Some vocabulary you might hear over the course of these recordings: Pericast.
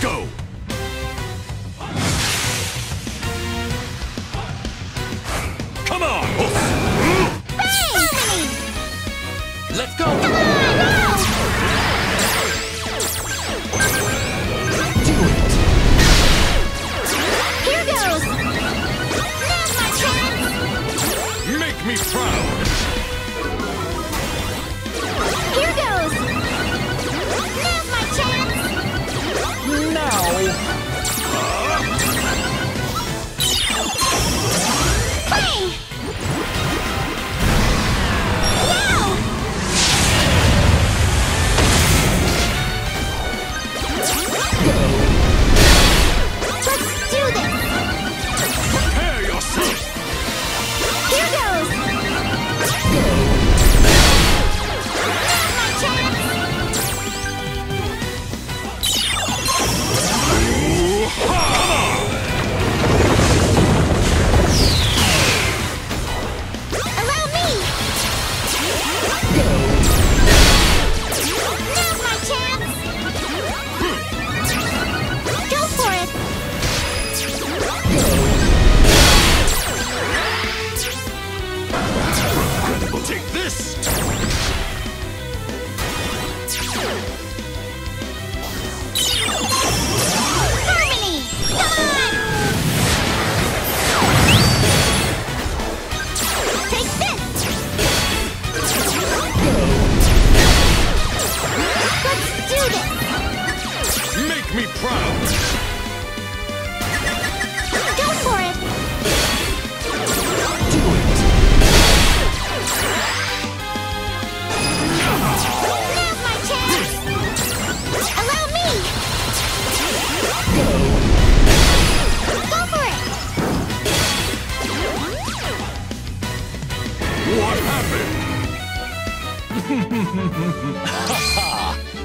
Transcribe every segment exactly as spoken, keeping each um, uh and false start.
go! Come on! Hey. Let's go! Come on, go! Do it! Here goes! Now's my chance! Make me proud! Here goes! Now's my chance! Now!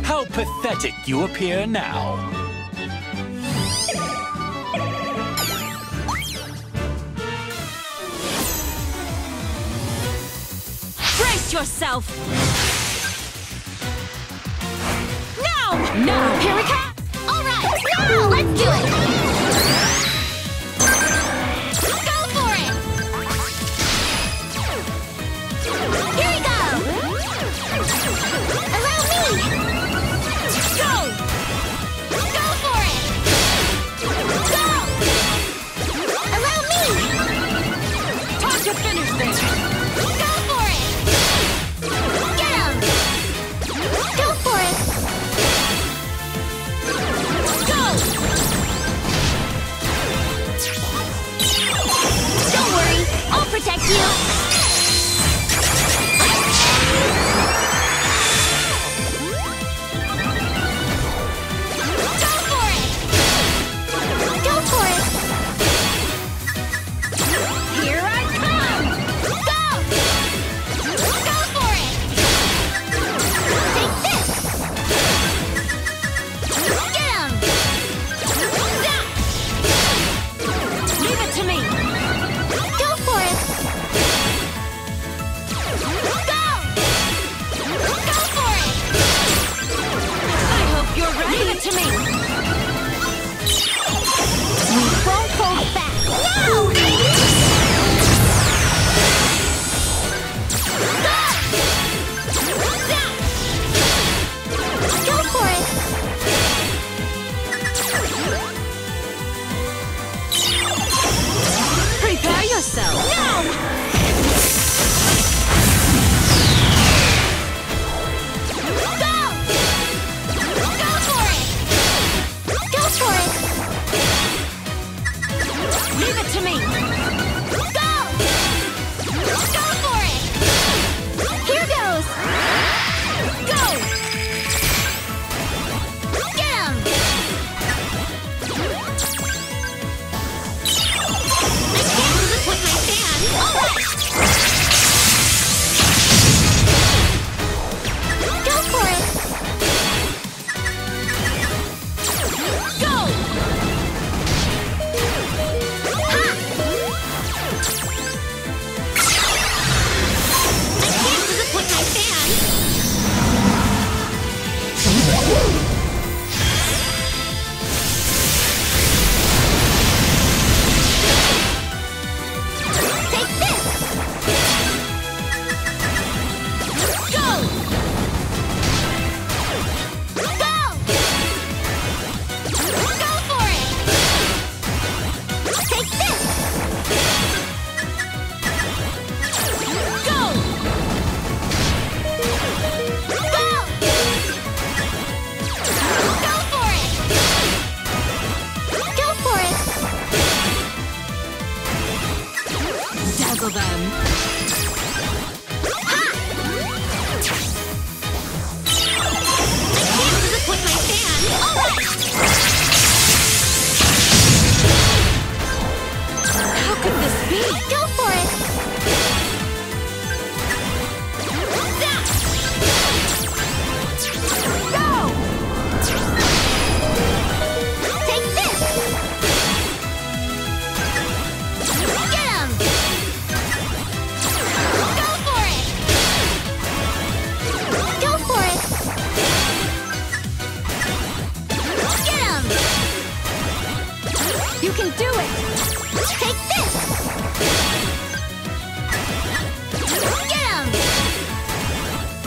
How pathetic you appear now. Brace yourself. No! No! Pericast! All right! No! Let's do it! Go for it! Here we go! Allow me! Go! Go for it! Go! Allow me! Time to finish this! Go for it! Get him! Go for it! Go!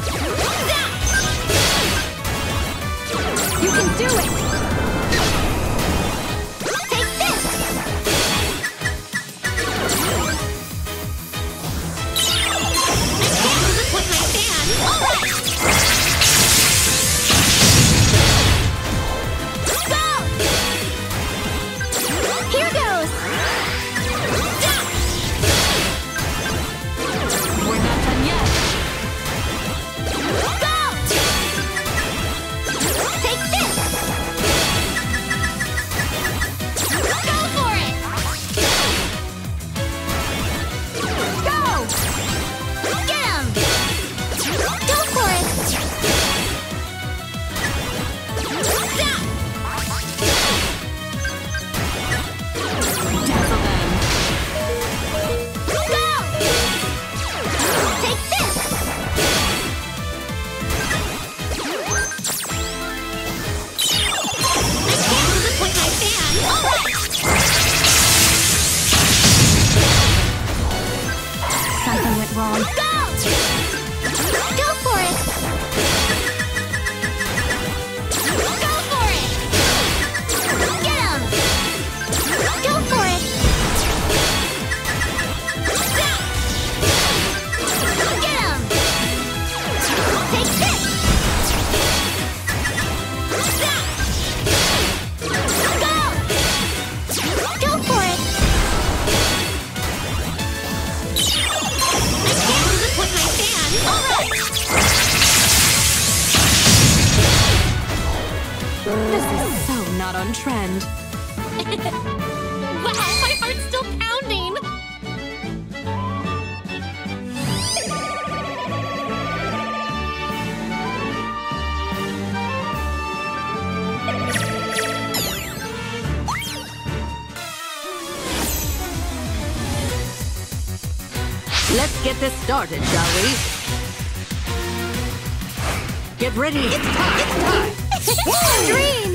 You can do it! Take this! I can't move it with my fan! Alright! Go! Here goes! Duck! We're not done yet! Go! On trend. Wow, my heart's still pounding. Let's get this started, shall we? Get ready. It's time. It's time. It's dream.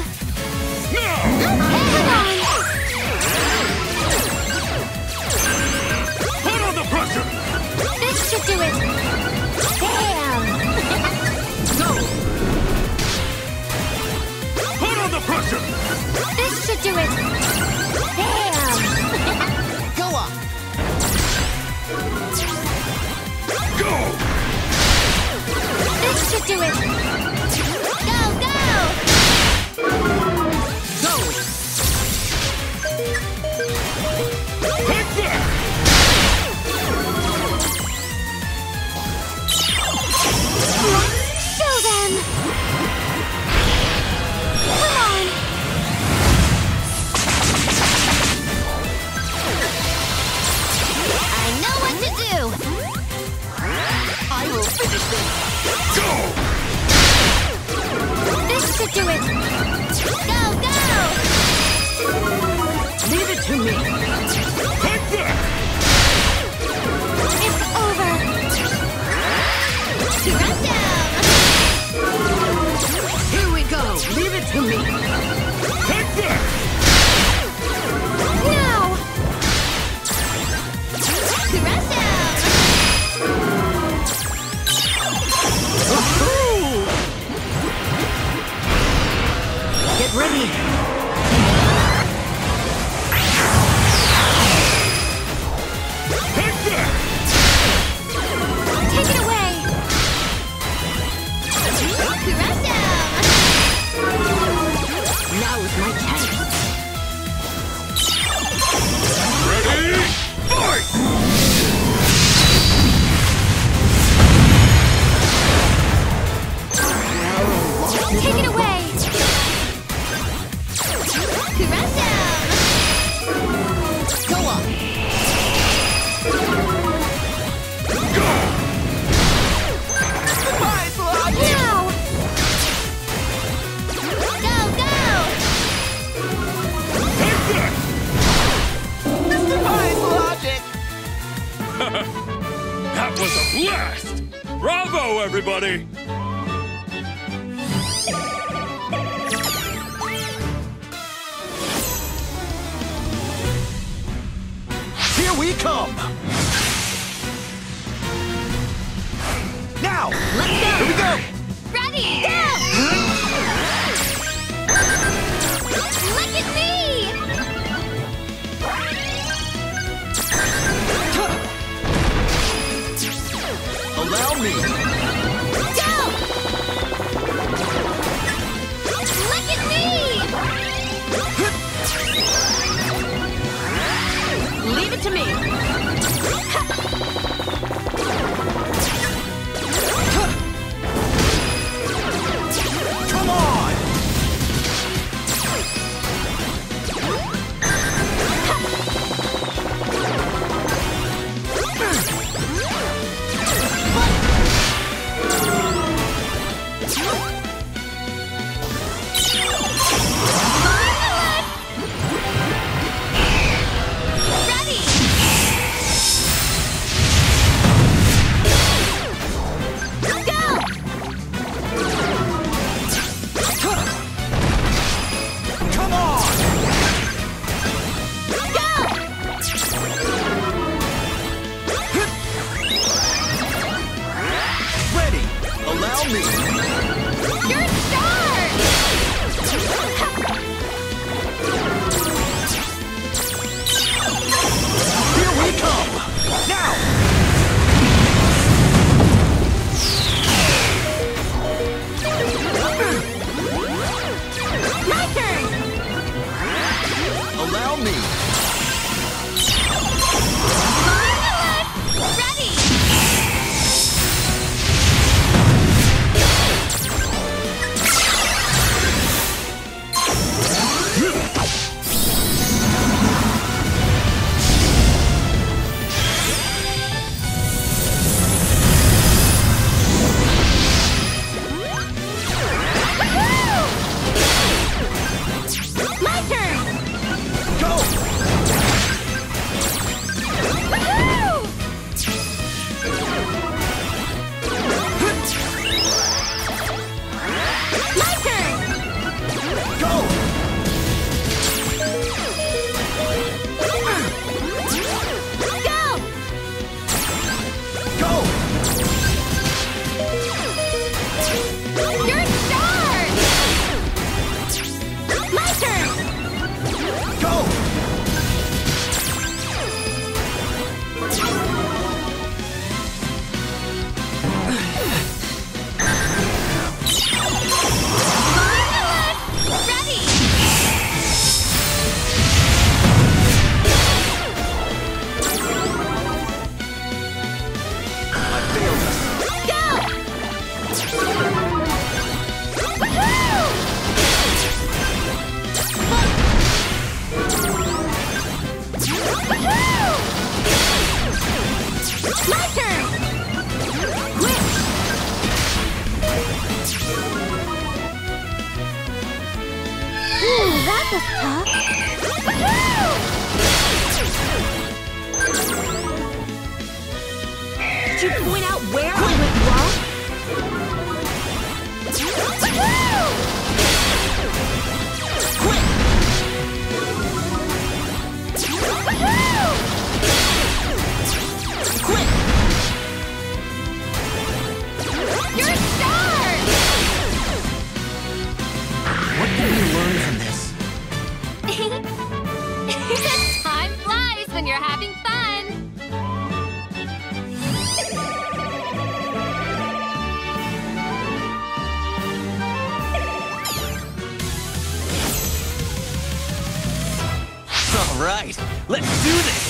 No! Hang on! Put on the pressure! This should do it! Bam! Go! Put on the pressure! This should do it! Bam! Go on! Go! This should do it! Go, go! Go! Take that! Let's show them! Come on! I know what to do! I will finish this! Go! This should do it! Go, go! Leave it to me! Take that! It's over! Rundown! Here we go! Leave it to me! Take that! Now! Rundown! Get ready! Take that! Take it away! Curacao! Now is my chance! Ready? Fight! Oh, take it away! That was a blast! Bravo, everybody! Here we come! Now, let's go! You're charged! Here we come! Now! My turn! Allow me! Marvelous! Ready! Alright, let's do this!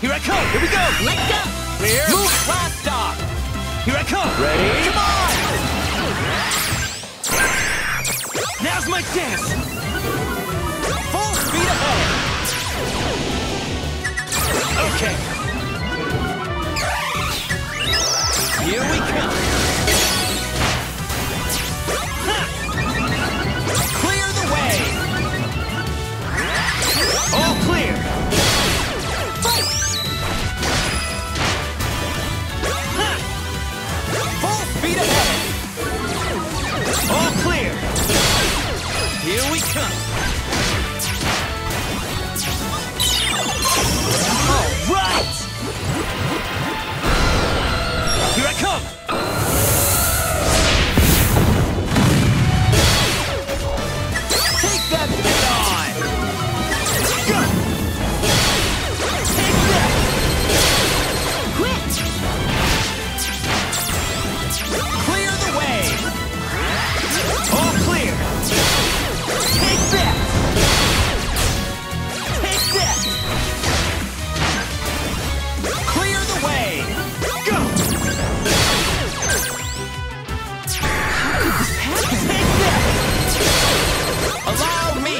Here I come! Here we go! Let's go! Clear! Move! Last off! Here I come! Ready? Come on! Now's my chance! Full speed ahead! Okay! Here we come! Ha! Clear the way! All clear! Fight! Ha! Full speed ahead! All clear! Here we come! All right! Here I come! Take that head on! All clear! Take that! Take that! Clear the way! Go! Take that! Allow me!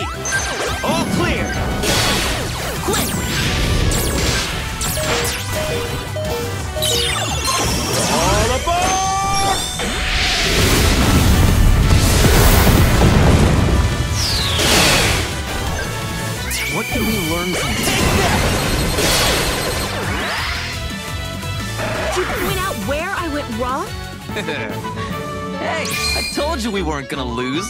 All clear! Quick! All aboard! What can we learn from this? Take that! Did you point out where I went wrong? Hey, I told you we weren't gonna lose.